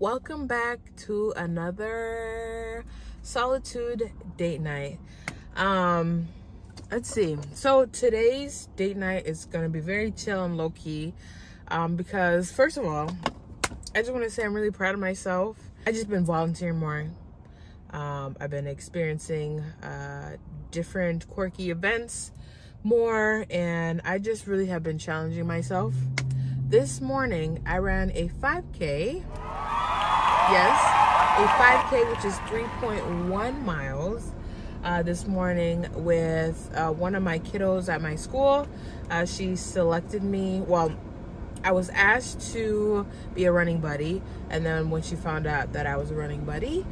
Welcome back to another solitude date night. Let's see, so today's date night is gonna be very chill and low-key, because first of all, I just want to say I'm really proud of myself. I've just been volunteering more. I've been experiencing different quirky events more, and I just really have been challenging myself. This morning I ran a 5K. Yes, a 5K, which is 3.1 miles this morning with one of my kiddos at my school. She selected me. Well, I was asked to be a running buddy, and then when she found out that I was a running buddy,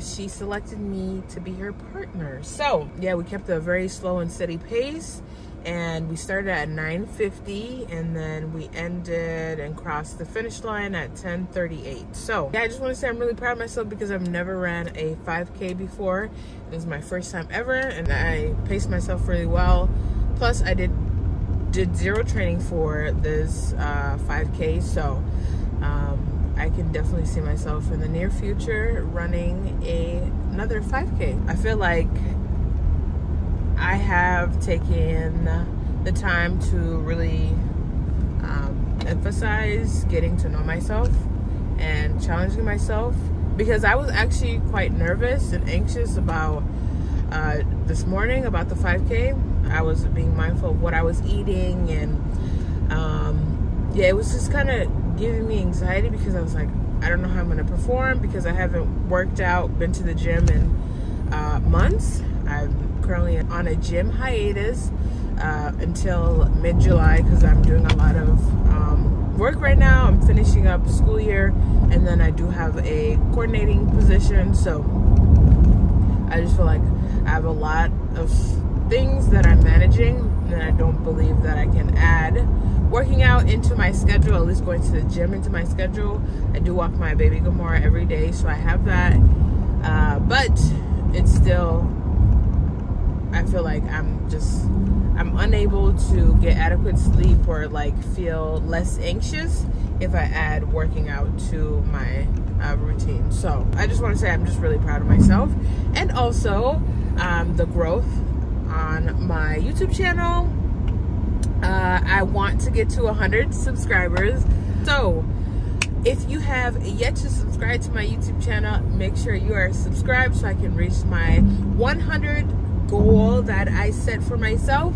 she selected me to be her partner. So yeah, we kept a very slow and steady pace, and we started at 9:50, and then we ended and crossed the finish line at 10:38. So yeah, I just want to say I'm really proud of myself because I've never ran a 5K before. It was my first time ever, and I paced myself really well. Plus I did zero training for this 5K, so I can definitely see myself in the near future running another 5K. I feel like I have taken the time to really emphasize getting to know myself and challenging myself, because I was actually quite nervous and anxious about this morning about the 5K. I was being mindful of what I was eating, and yeah, it was just kind of giving me anxiety because I was like, I don't know how I'm going to perform because I haven't worked out, been to the gym in months. I'm currently on a gym hiatus until mid-July because I'm doing a lot of work right now. I'm finishing up school year, and then I do have a coordinating position, so I just feel like I have a lot of things that I'm managing, and I don't believe that I can add working out into my schedule, at least going to the gym into my schedule. I do walk my baby Gamora every day, so I have that, but it's still, I feel like I'm unable to get adequate sleep or like feel less anxious if I add working out to my routine. So I just want to say I'm just really proud of myself, and also the growth on my YouTube channel. I want to get to 100 subscribers, so if you have yet to subscribe to my YouTube channel, make sure you are subscribed so I can reach my 100 goal that I set for myself.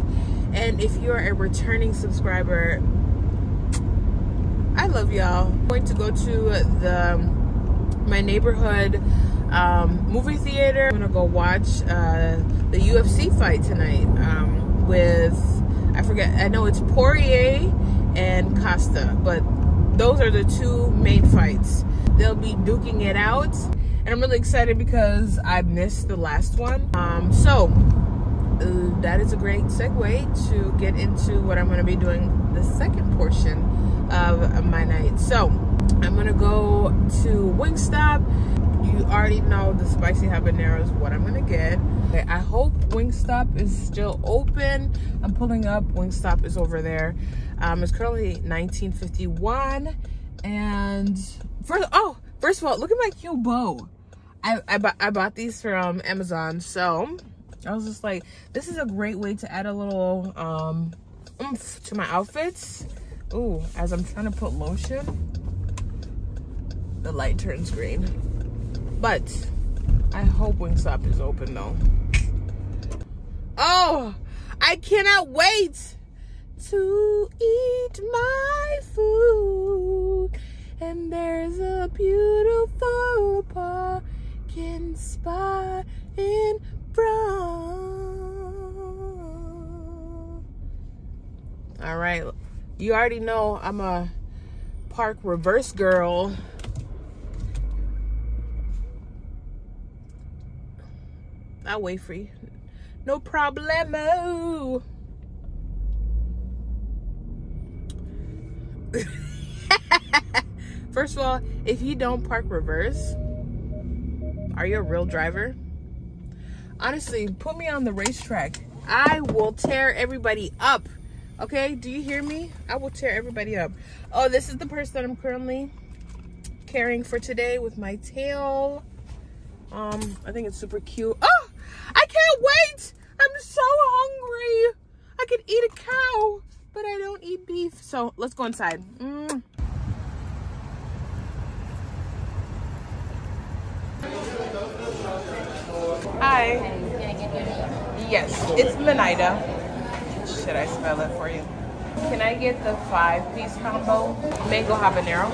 And if you are a returning subscriber, I love y'all. I'm going to go to my neighborhood movie theater. I'm gonna go watch the UFC fight tonight with, I forget, I know it's Poirier and Costa, but those are the two main fights. They'll be duking it out, and I'm really excited because I missed the last one. That is a great segue to get into what I'm going to be doing the second portion of my night. So I'm going to go to Wingstop. You already know the spicy habanero is what I'm going to get. Okay, I hope Wingstop is still open. I'm pulling up. Wingstop is over there. It's currently $19.51. And first of all, look at my cute bow. I bought these from Amazon, so I was just like, this is a great way to add a little oomph to my outfits. Ooh, as I'm trying to put lotion, the light turns green. But I hope Wingstop is open though. Oh, I cannot wait to eat my food. And there's a beautiful parking spot in front. All right. You already know I'm a park reverse girl. I'll wait for you. No problemo. First of all, if you don't park reverse, are you a real driver? Honestly, put me on the racetrack. I will tear everybody up. Okay, do you hear me? I will tear everybody up. Oh, this is the person that I'm currently carrying for today with my tail. I think it's super cute. Oh, I can't wait. I'm so hungry. I could eat a cow, but I don't eat beef. So let's go inside. Hi. Yes, it's Minaida. Should I spell it for you? Can I get the 5-piece combo? Mango habanero.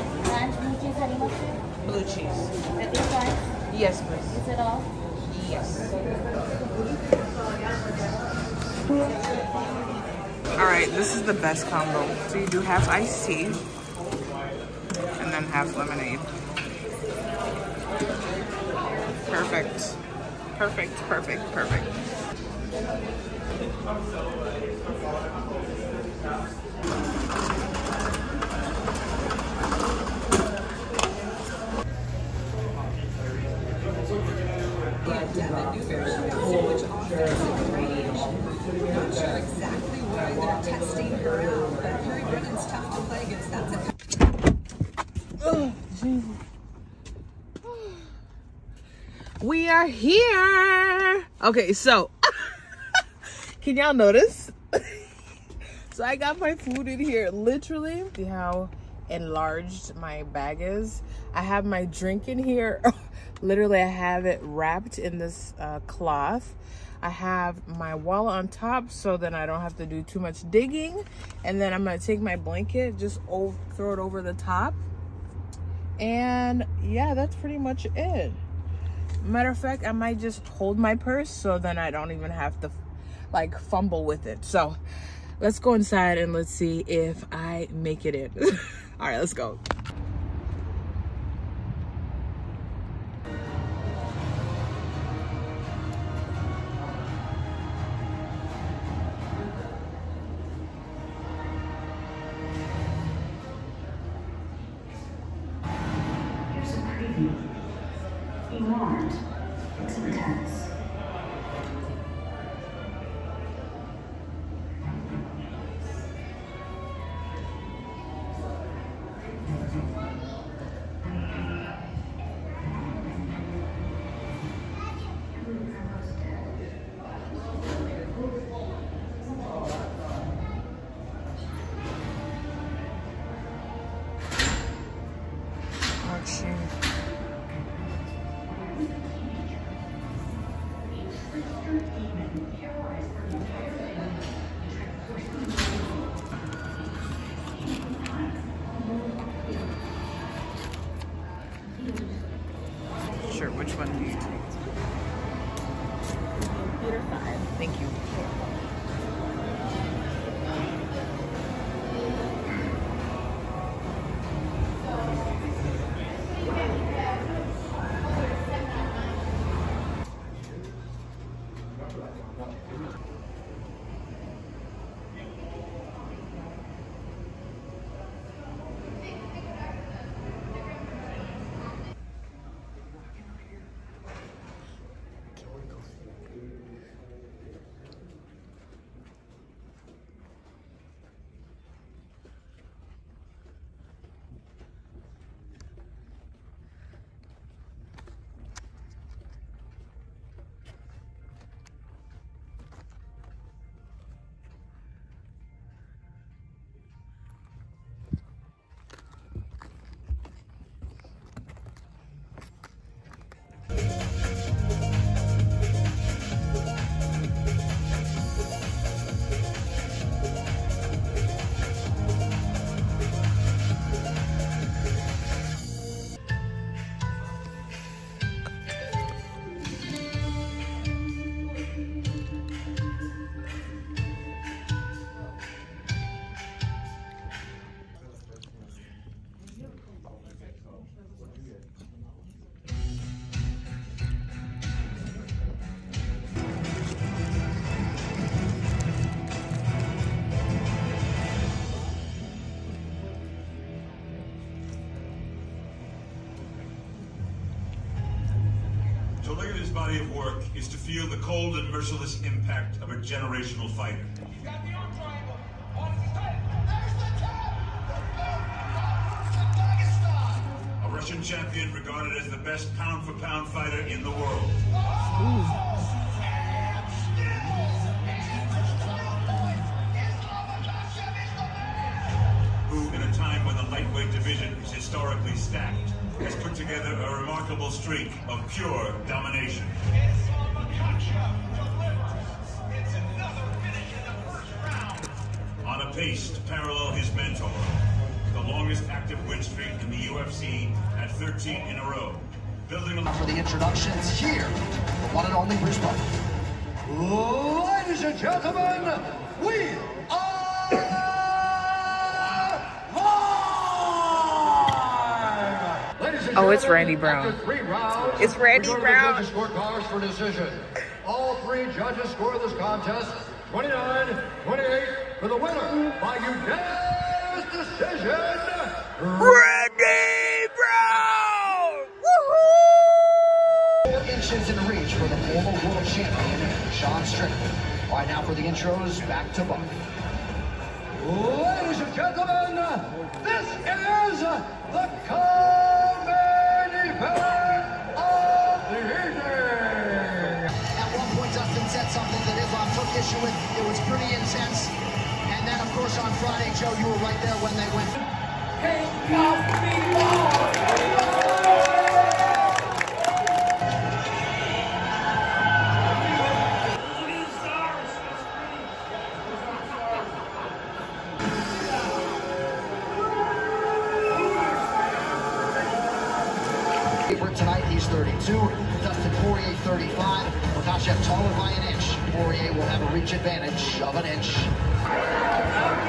Blue cheese. Yes, please. Is it all? Yes. All right, this is the best combo. So you do half iced tea and then half lemonade. Perfect. Perfect, perfect, perfect. Not sure exactly why they're testing her out, but Harry Grenn is tough to play against. That's a... Oh, Jesus. We are here. Okay, so can y'all notice? So I got my food in here. Literally, see how enlarged my bag is? I have my drink in here. Literally, I have it wrapped in this cloth. I have my wallet on top, so then I don't have to do too much digging. And then I'm gonna take my blanket, just throw it over the top. And yeah, that's pretty much it. Matter of fact, I might just hold my purse so then I don't even have to like fumble with it. So let's go inside and let's see if I make it in. All right, let's go. Which one do you take? Theater 5. Thank you. The legacy of his body of work is to feel the cold and merciless impact of a generational fighter. He's got the arm triangle. On his head. There's the jab. The move. From Dagestan. Russian champion regarded as the best pound-for-pound fighter in the world. Ooh. Who, in a time when the lightweight division is historically stacked, has put together a remarkable streak of pure domination. Islam Makhachev delivers. It's another finish in the first round. On a pace to parallel his mentor, the longest active win streak in the UFC at 13 in a row. Building a for the introductions here, the one and only Wingstop. Ladies and gentlemen, we are. Oh, it's Randy Brown. It's Randy Brown. For decision. All three judges score this contest 29-28 for the winner by unanimous decision. Randy Brown! Woohoo! 4 inches in reach for the former world champion, Sean Strickland. All right, now for the intros, back to Buck. Ladies and gentlemen, this is the of the evening. At one point, Dustin said something that Islam took issue with. It was pretty intense. And then, of course, on Friday, Joe, you were right there when they went. Take off me tonight, he's 32, Dustin Poirier 35, Lukashev taller by an inch. Poirier will have a reach advantage of an inch.